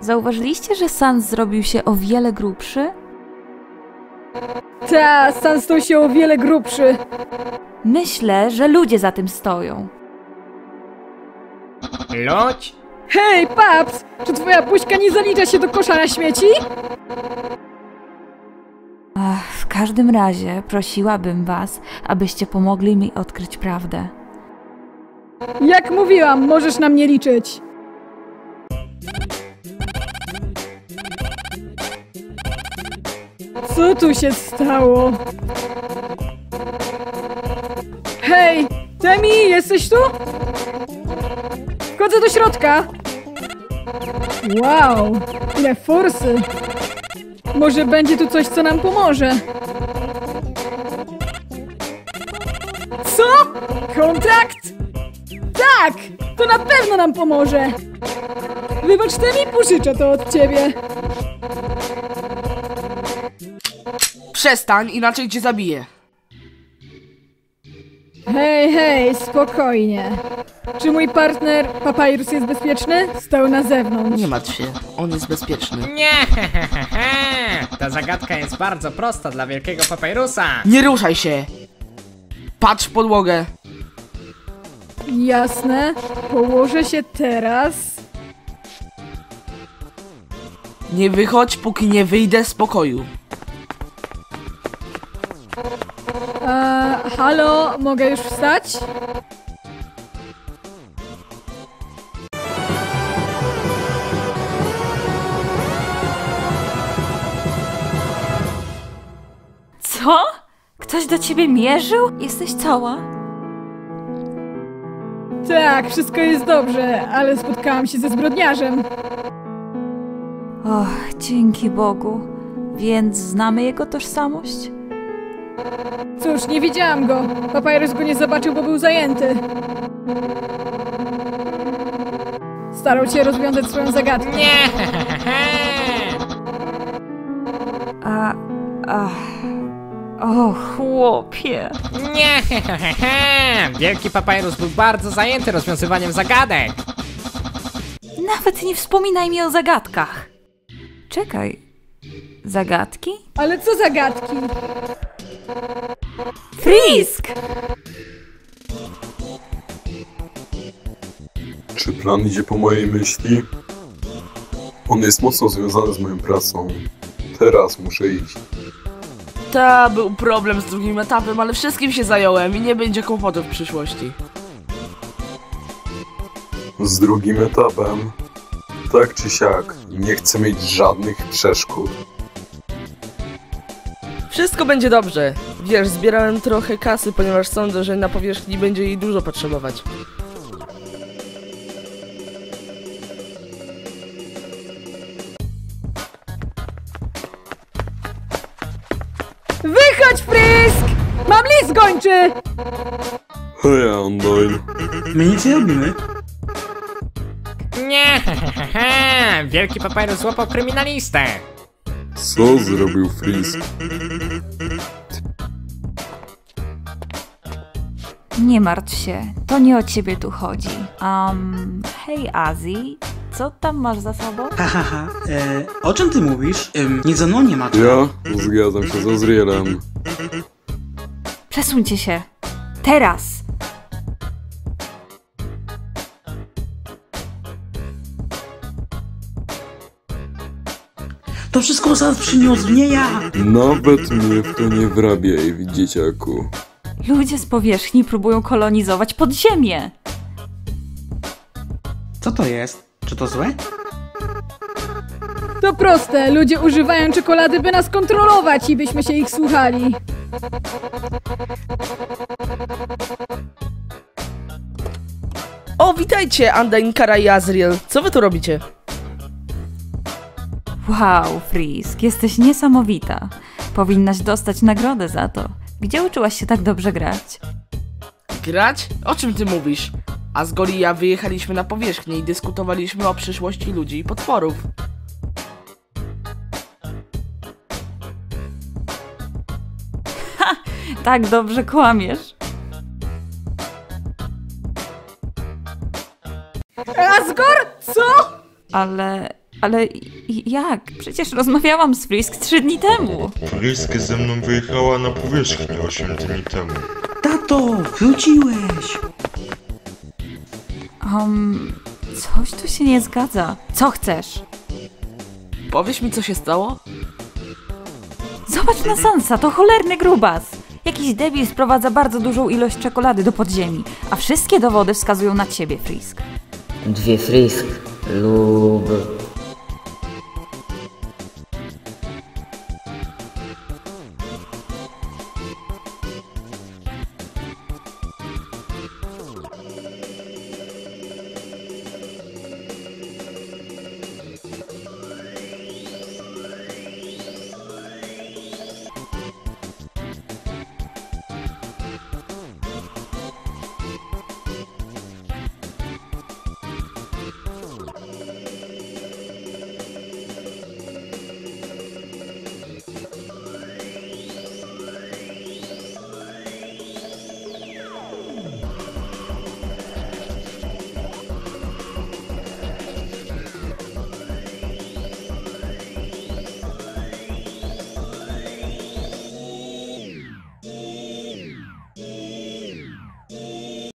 Zauważyliście, że Sans zrobił się o wiele grubszy? Ta, Sans stał się o wiele grubszy. Myślę, że ludzie za tym stoją. Lodź? Hej, paps! Czy twoja buźka nie zalicza się do kosza na śmieci? Ach, w każdym razie prosiłabym was, abyście pomogli mi odkryć prawdę. Jak mówiłam, możesz na mnie liczyć. Co tu się stało? Hej, Temmie, jesteś tu? Wchodzę do środka. Wow, ile forsy. Może będzie tu coś, co nam pomoże. Co? Kontrakt? Tak, to na pewno nam pomoże. Wybacz, Temmie, pożyczę to od ciebie. Przestań, inaczej cię zabiję. Hej, hej, spokojnie. Czy mój partner Papyrus jest bezpieczny? Stał na zewnątrz. Nie martw się, on jest bezpieczny. Nie, ta zagadka jest bardzo prosta dla wielkiego Papyrusa. Nie ruszaj się. Patrz w podłogę. Jasne, położę się teraz. Nie wychodź, póki nie wyjdę z pokoju. Halo, mogę już wstać? Co? Ktoś do ciebie mierzył? Jesteś cała? Tak, wszystko jest dobrze, ale spotkałam się ze zbrodniarzem. Och, dzięki Bogu. Więc znamy jego tożsamość? Cóż, nie widziałam go. Papyrus go nie zobaczył, bo był zajęty. Starał się rozwiązać swoją zagadkę. Nie! O, chłopie. Nie! Wielki Papyrus był bardzo zajęty rozwiązywaniem zagadek. Nawet nie wspominaj mi o zagadkach. Czekaj. Zagadki? Ale co zagadki? Frisk! Czy plan idzie po mojej myśli? On jest mocno związany z moją pracą. Teraz muszę iść. Ta, był problem z drugim etapem, ale wszystkim się zająłem i nie będzie kłopotów w przyszłości. Z drugim etapem? Tak czy siak, nie chcę mieć żadnych przeszkód. Wszystko będzie dobrze. Wiesz, zbierałem trochę kasy, ponieważ sądzę, że na powierzchni będzie jej dużo potrzebować. Wychodź, Frisk! Mam list gończy! Hej, Andoj. My nic nie robimy. Nie, Wielki Papyrus złapał kryminalistę. Co zrobił Frisk? Nie martw się, to nie o ciebie tu chodzi. Hej Azji, co tam masz za sobą? O czym ty mówisz? Nie ma tu. Ja zgadzam się z Azrielem. Przesuńcie się. Teraz! To wszystko zaraz przyniósł, nie ja! Nawet mnie w to nie wrabiaj, dzieciaku. Ludzie z powierzchni próbują kolonizować podziemie. Co to jest? Czy to złe? To proste. Ludzie używają czekolady, by nas kontrolować i byśmy się ich słuchali. O, witajcie, Andain, Kara i Azriel. Co wy tu robicie? Wow, Frisk, jesteś niesamowita. Powinnaś dostać nagrodę za to. Gdzie uczyłaś się tak dobrze grać? Grać? O czym ty mówisz? Asgore i ja wyjechaliśmy na powierzchnię i dyskutowaliśmy o przyszłości ludzi i potworów. Ha! Tak dobrze kłamiesz. Asgore? Co? Ale jak? Przecież rozmawiałam z Frisk 3 dni temu. Frisk ze mną wyjechała na powierzchnię 8 dni temu. Tato, wróciłeś! Coś tu się nie zgadza. Co chcesz? Powiesz mi, co się stało? Zobacz na Sansa, to cholerny grubas! Jakiś debil sprowadza bardzo dużą ilość czekolady do podziemi, a wszystkie dowody wskazują na ciebie, Frisk. 2 Frisk lub...